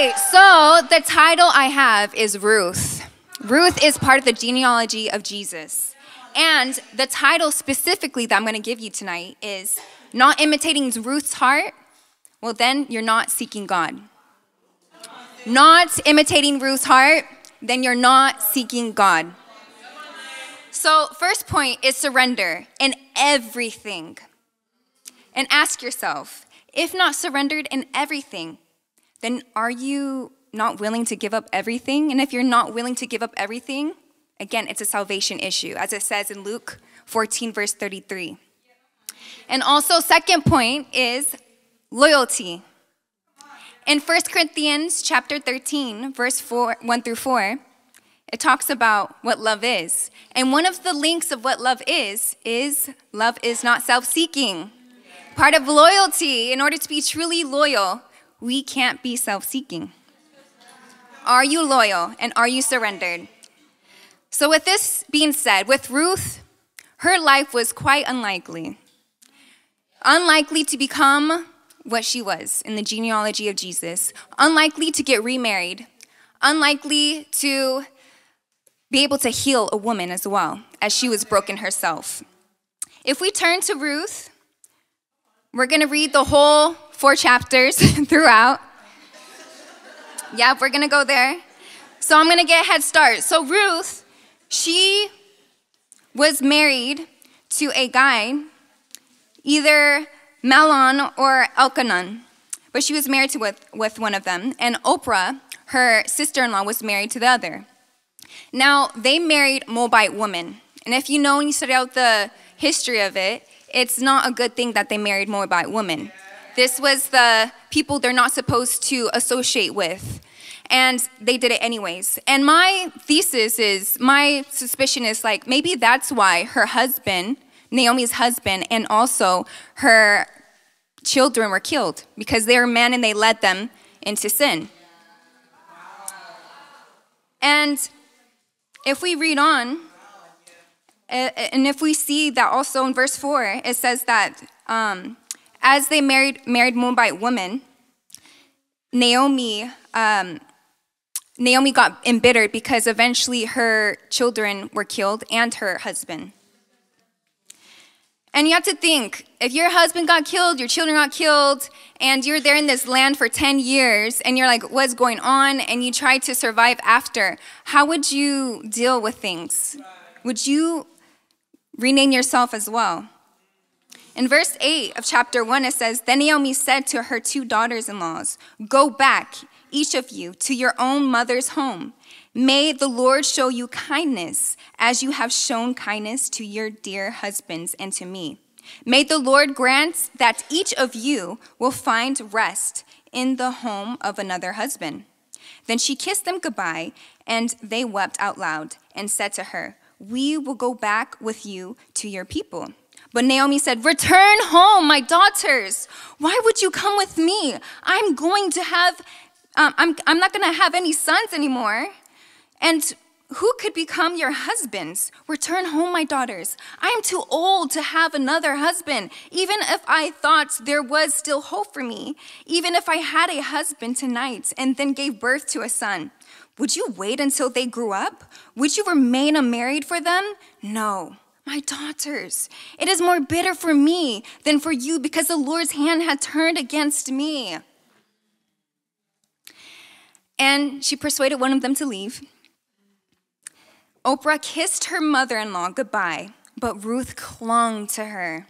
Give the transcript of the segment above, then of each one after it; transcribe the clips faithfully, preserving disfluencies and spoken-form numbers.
right, so the title I have is Ruth. Ruth is part of the genealogy of Jesus. And the title specifically that I'm going to give you tonight is Not Imitating Ruth's Heart, Well Then You're Not Seeking God. Not imitating Ruth's heart, then you're not seeking God. So first point is surrender in everything. And ask yourself, if not surrendered in everything, then are you not willing to give up everything? And if you're not willing to give up everything, again, it's a salvation issue, as it says in Luke fourteen, verse thirty-three. And also, second point is loyalty. In First Corinthians chapter thirteen, verse one through four, it talks about what love is. And one of the links of what love is, is love is not self-seeking. Part of loyalty, in order to be truly loyal, we can't be self-seeking. Are you loyal and are you surrendered? So with this being said, with Ruth, her life was quite unlikely. Unlikely to become what she was in the genealogy of Jesus. Unlikely to get remarried. Unlikely to be able to heal a woman as well, as she was broken herself. If we turn to Ruth, we're going to read the whole four chapters throughout. Yep, we're going to go there. So I'm going to get a head start. So Ruth, she was married to a guy, either Malon or Elkanan, but she was married to with, with one of them. And Oprah, her sister-in-law, was married to the other. Now, they married Moabite women. And if you know and you study out the history of it, it's not a good thing that they married Moabite women. This was the people they're not supposed to associate with. And they did it anyways. And my thesis is, my suspicion is like, maybe that's why her husband, Naomi's husband, and also her children were killed, because they were men and they led them into sin. And if we read on, and if we see that also in verse four, it says that um, as they married married Moabite women, Naomi um, Naomi got embittered because eventually her children were killed and her husband. And you have to think, if your husband got killed, your children got killed, and you're there in this land for ten years, and you're like, what's going on? And you try to survive after. How would you deal with things? Would you rename yourself as well? In verse eight of chapter one, it says, Then Naomi said to her two daughters-in-laws, Go back, each of you, to your own mother's home. May the Lord show you kindness as you have shown kindness to your dear husbands and to me. May the Lord grant that each of you will find rest in the home of another husband. Then she kissed them goodbye, and they wept out loud and said to her, We will go back with you to your people. But Naomi said, Return home, my daughters. Why would you come with me? I'm going to have, um, I'm, I'm not going to have any sons anymore. And who could become your husbands? Return home, my daughters. I am too old to have another husband. Even if I thought there was still hope for me, even if I had a husband tonight and then gave birth to a son, would you wait until they grew up? Would you remain unmarried for them? No, my daughters. It is more bitter for me than for you because the Lord's hand had turned against me. And she persuaded one of them to leave. Oprah kissed her mother-in-law goodbye, but Ruth clung to her.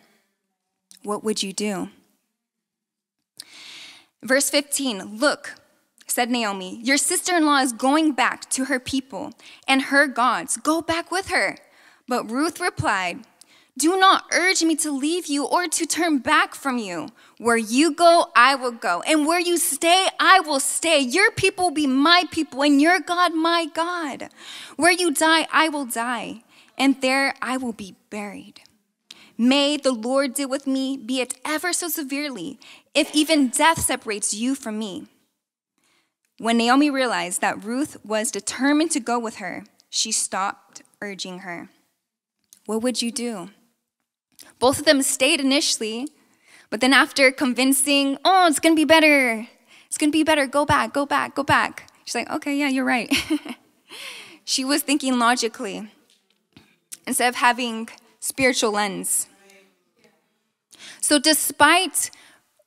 What would you do? Verse fifteen, Look, said Naomi, your sister-in-law is going back to her people and her gods. Go back with her. But Ruth replied, Do not urge me to leave you or to turn back from you. Where you go, I will go. And where you stay, I will stay. Your people will be my people, and your God, my God. Where you die, I will die, and there I will be buried. May the Lord deal with me, be it ever so severely, if even death separates you from me. When Naomi realized that Ruth was determined to go with her, she stopped urging her. What would you do? Both of them stayed initially, but then after convincing, oh, it's going to be better, It's going to be better. Go back, go back, go back. She's like, okay, yeah, you're right. She was thinking logically instead of having spiritual lens. So despite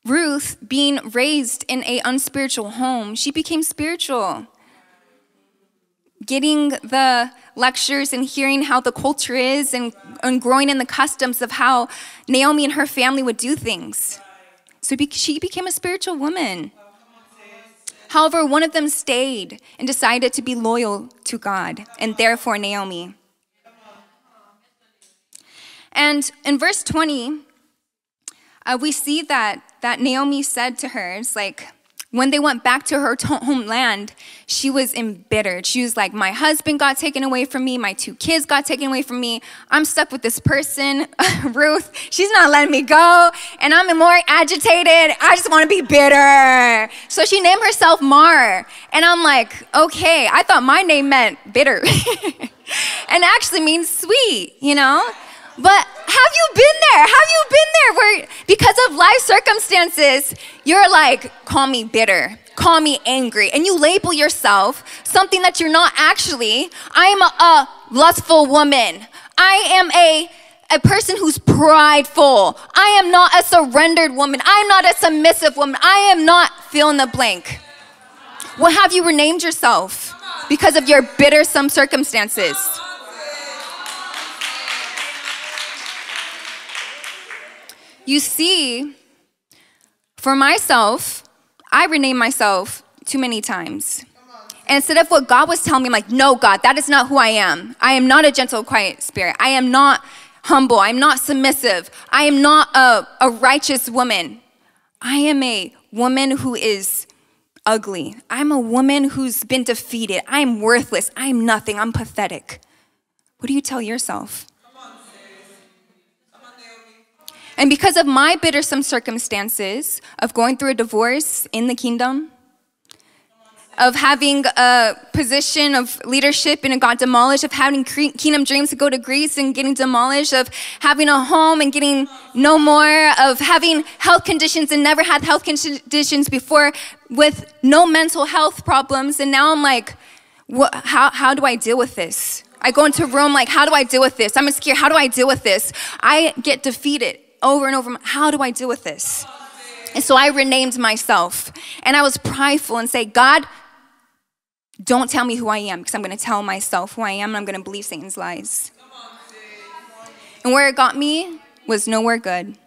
Ruth being raised in an unspiritual home, she became spiritual. Getting the lectures and hearing how the culture is and, and growing in the customs of how Naomi and her family would do things. So she became a spiritual woman. However, one of them stayed and decided to be loyal to God, and therefore Naomi. And in verse twenty, uh, we see that, that Naomi said to her, it's like, when they went back to her homeland, she was embittered. She was like, my husband got taken away from me. My two kids got taken away from me. I'm stuck with this person, Ruth. She's not letting me go. And I'm more agitated. I just want to be bitter. So she named herself Mar. And I'm like, okay, I thought my name meant bitter. And actually means sweet, you know? But have you been there? Have you been there where because of life circumstances, you're like, call me bitter, call me angry, and you label yourself something that you're not actually. I am a, a lustful woman. I am a, a person who's prideful. I am not a surrendered woman. I am not a submissive woman. I am not fill in the blank. Well, have you renamed yourself because of your bittersome circumstances? You see, for myself, I renamed myself too many times. And instead of what God was telling me, I'm like, no, God, that is not who I am. I am not a gentle, quiet spirit. I am not humble. I'm not submissive. I am not a, a righteous woman. I am a woman who is ugly. I'm a woman who's been defeated. I'm worthless. I'm nothing. I'm pathetic. What do you tell yourself? And because of my bittersome circumstances of going through a divorce in the kingdom, of having a position of leadership and it got demolished, of having kingdom dreams to go to Greece and getting demolished, of having a home and getting no more, of having health conditions and never had health conditions before with no mental health problems. And now I'm like, what, how, how do I deal with this? I go into a room like, how do I deal with this? I'm insecure. How do I deal with this? I get defeated. Over and over, how do I deal with this? And so I renamed myself. And I was prideful and say, God, don't tell me who I am, because I'm going to tell myself who I am, and I'm going to believe Satan's lies. And where it got me was nowhere good.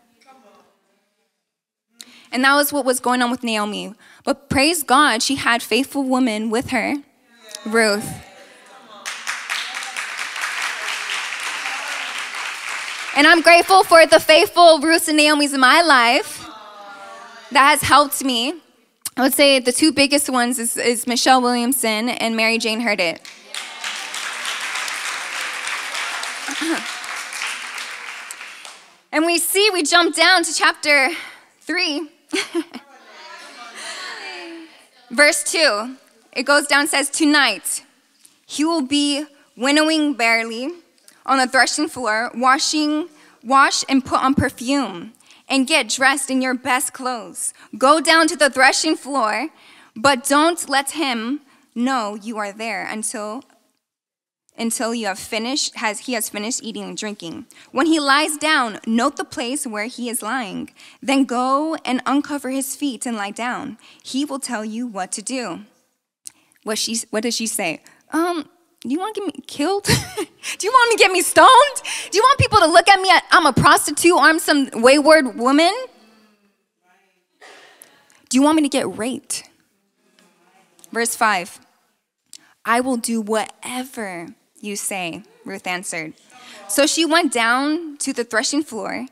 And that was what was going on with Naomi. But praise God, she had faithful women with her, Ruth. And I'm grateful for the faithful Ruth and Naomi's in my life that has helped me. I would say the two biggest ones is, is Michelle Williamson and Mary Jane Hurditt. Yeah. And we see, we jump down to chapter three, verse two. It goes down and says, tonight he will be winnowing barley on the threshing floor, washing, wash and put on perfume, and get dressed in your best clothes. Go down to the threshing floor, but don't let him know you are there until, until you have finished, has, he has finished eating and drinking. When he lies down, note the place where he is lying. Then go and uncover his feet and lie down. He will tell you what to do. What she, what does she say? Um, do you want to get me killed? Do you want me to get me stoned? Do you want people to look at me as I'm a prostitute or I'm some wayward woman? Do you want me to get raped? Verse five, I will do whatever you say, Ruth answered. So she went down to the threshing floor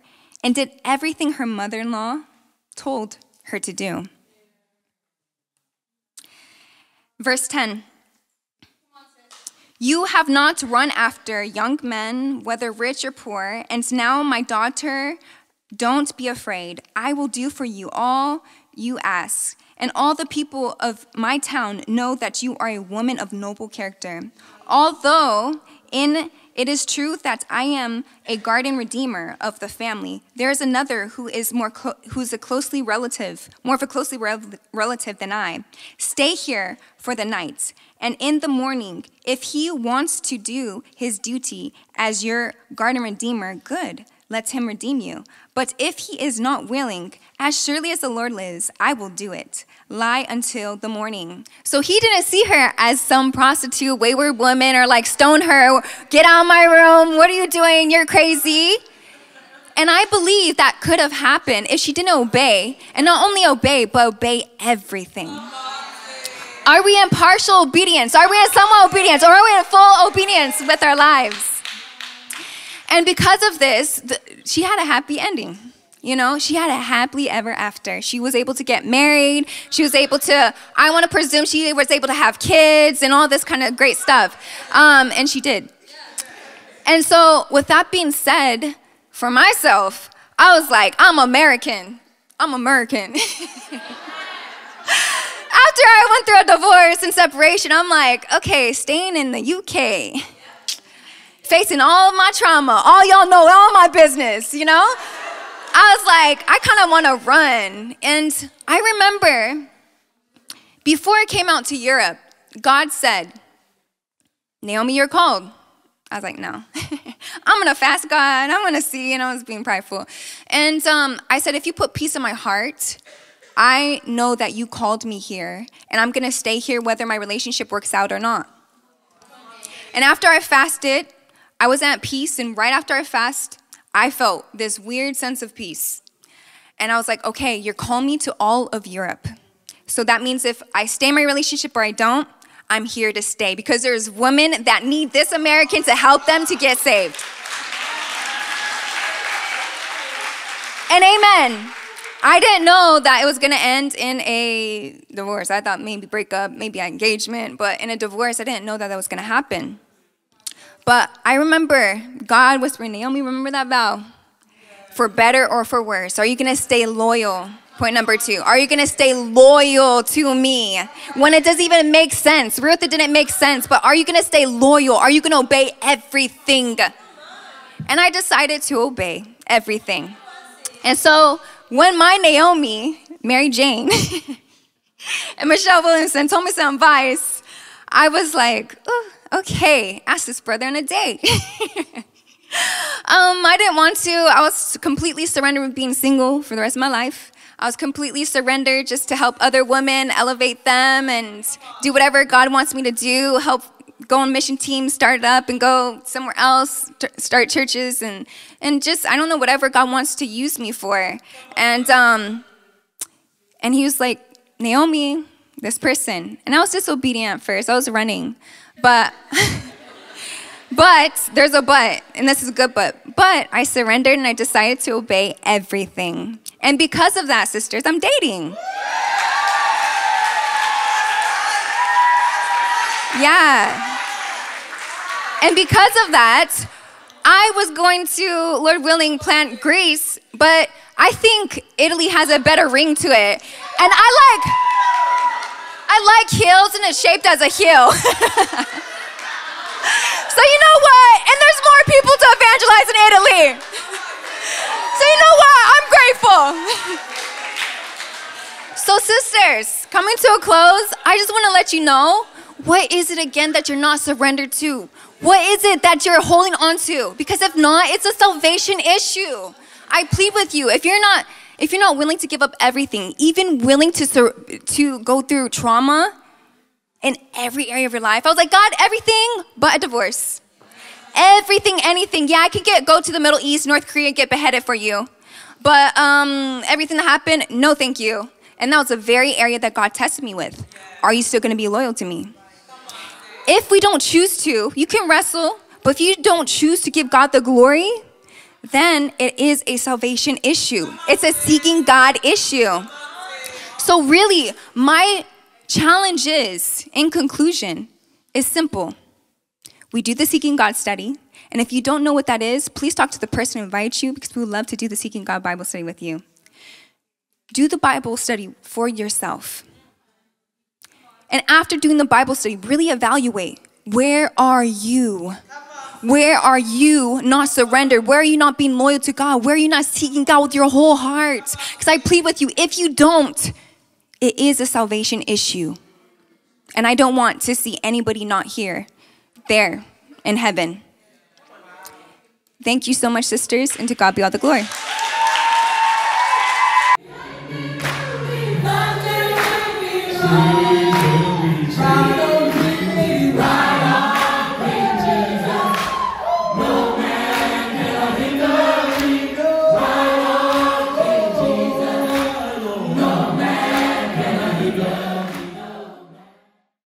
and did everything her mother-in-law told her to do. Verse ten. You have not run after young men, whether rich or poor, and now, my daughter, don't be afraid. I will do for you all you ask, and all the people of my town know that you are a woman of noble character. Although in It is true that I am a garden redeemer of the family. There is another who is more clo- who's a closely relative, more of a closely re- relative than I. Stay here for the night, and in the morning, if he wants to do his duty as your garden redeemer, good, let him redeem you. But if he is not willing, as surely as the Lord lives, I will do it. Lie until the morning. So he didn't see her as some prostitute, wayward woman, or like stone her, get out of my room, what are you doing, you're crazy. And I believe that could have happened if she didn't obey, and not only obey, but obey everything. Are we in partial obedience? Are we in somewhat obedience? Or are we in full obedience with our lives? And because of this, the, she had a happy ending. You know, she had a happily ever after. She was able to get married. She was able to, I want to presume she was able to have kids and all this kind of great stuff. Um, and she did. And so with that being said, for myself, I was like, I'm American. I'm American. After I went through a divorce and separation, I'm like, okay, staying in the U K, facing all of my trauma, all y'all know, all my business, you know? I was like, I kind of want to run. And I remember before I came out to Europe, God said, Naomi, you're called. I was like, no, I'm going to fast, God. I'm going to see. And I was being prideful. And um, I said, if you put peace in my heart, I know that you called me here. And I'm going to stay here whether my relationship works out or not. And after I fasted, I was at peace. And right after I fasted, I felt this weird sense of peace. And I was like, okay, you're calling me to all of Europe. So that means if I stay in my relationship or I don't, I'm here to stay. Because there's women that need this American to help them to get saved. And amen. I didn't know that it was going to end in a divorce. I thought maybe breakup, maybe engagement. But in a divorce, I didn't know that that was going to happen. But I remember God whispering, Naomi, remember that vow? For better or for worse. Are you going to stay loyal? Point number two. Are you going to stay loyal to me? When it doesn't even make sense. Ruth, it didn't make sense. But are you going to stay loyal? Are you going to obey everything? And I decided to obey everything. And so when my Naomi, Mary Jane, and Michelle Williamson told me some advice, I was like, ooh. Okay, ask this brother on a date. um, I didn't want to. I was completely surrendered with being single for the rest of my life. I was completely surrendered just to help other women, elevate them, and do whatever God wants me to do, help go on mission teams, start it up, and go somewhere else, start churches, and, and just, I don't know, whatever God wants to use me for. And um, and he was like, Naomi, this person. And I was disobedient at first. I was running. But, but, there's a but, and this is a good but. But I surrendered and I decided to obey everything. And because of that, sisters, I'm dating. Yeah. And because of that, I was going to, Lord willing, plant Greece, but I think Italy has a better ring to it. And I like... I like heels, and it's shaped as a heel. So you know what? And there's more people to evangelize in Italy. So you know what? I'm grateful. So sisters, coming to a close, I just want to let you know, what is it again that you're not surrendered to? What is it that you're holding on to? Because if not, it's a salvation issue. I plead with you, if you're not... If you're not willing to give up everything, even willing to sur- to go through trauma in every area of your life. I was like, God, everything but a divorce. Everything, anything. Yeah, I could get go to the Middle East, North Korea, get beheaded for you. But um, everything that happened, no thank you. And that was the very area that God tested me with. Are you still going to be loyal to me? If we don't choose to, you can wrestle. But if you don't choose to give God the glory, then it is a salvation issue. It's a seeking God issue. So really, my challenge is, in conclusion, is simple. We do the Seeking God study. And if you don't know what that is, please talk to the person who invites you, because we would love to do the Seeking God Bible study with you. Do the Bible study for yourself. And after doing the Bible study, really evaluate, where are you? Where are you not surrendered? Where are you not being loyal to God? Where are you not seeking God with your whole heart? Because I plead with you, if you don't, it is a salvation issue. And I don't want to see anybody not here, there, in heaven. Thank you so much, sisters, and to God be all the glory. Amen.